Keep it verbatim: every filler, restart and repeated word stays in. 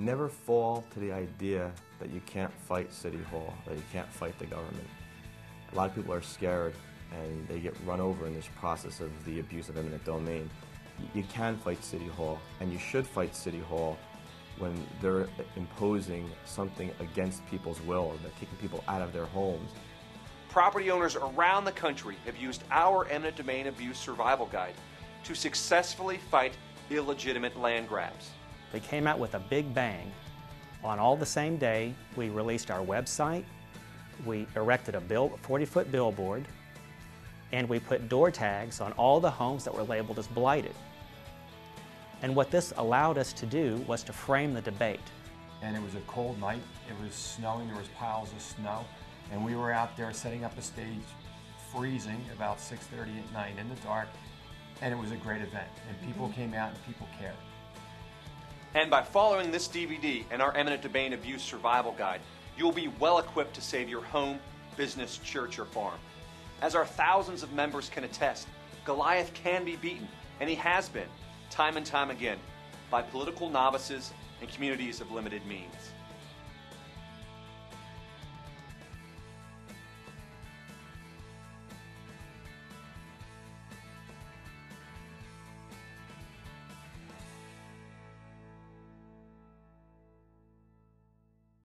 Never fall to the idea that you can't fight City Hall, that you can't fight the government. A lot of people are scared and they get run over in this process of the abuse of eminent domain. You can fight City Hall, and you should fight City Hall when they're imposing something against people's will, they're kicking people out of their homes. Property owners around the country have used our Eminent Domain Abuse Survival Guide to successfully fight illegitimate land grabs. They came out with a big bang. On all the same day, we released our website, we erected a forty-foot billboard, and we put door tags on all the homes that were labeled as blighted. And what this allowed us to do was to frame the debate. And it was a cold night, it was snowing, there was piles of snow, and we were out there setting up a stage, freezing, about six thirty at night in the dark, and it was a great event, and people came out and people cared. And by following this D V D and our Eminent Domain Abuse Survival Guide, you'll be well equipped to save your home, business, church, or farm. As our thousands of members can attest, Goliath can be beaten, and he has been, time and time again, by political novices and communities of limited means.